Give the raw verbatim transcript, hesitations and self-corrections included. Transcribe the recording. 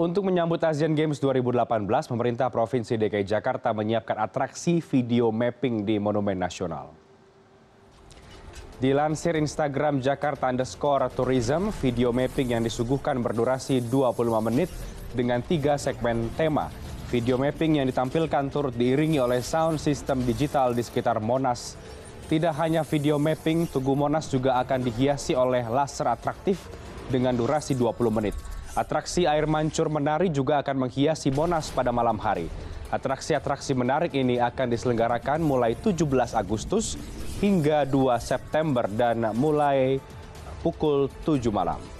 Untuk menyambut Asian Games dua ribu delapan belas, pemerintah Provinsi D K I Jakarta menyiapkan atraksi video mapping di Monumen Nasional. Dilansir Instagram Jakarta underscore tourism, video mapping yang disuguhkan berdurasi dua puluh lima menit dengan tiga segmen tema. Video mapping yang ditampilkan turut diiringi oleh sound system digital di sekitar Monas. Tidak hanya video mapping, Tugu Monas juga akan dihiasi oleh laser atraktif dengan durasi dua puluh menit. Atraksi air mancur menari juga akan menghiasi Monas pada malam hari. Atraksi-atraksi menarik ini akan diselenggarakan mulai tujuh belas Agustus hingga dua September dan mulai pukul tujuh malam.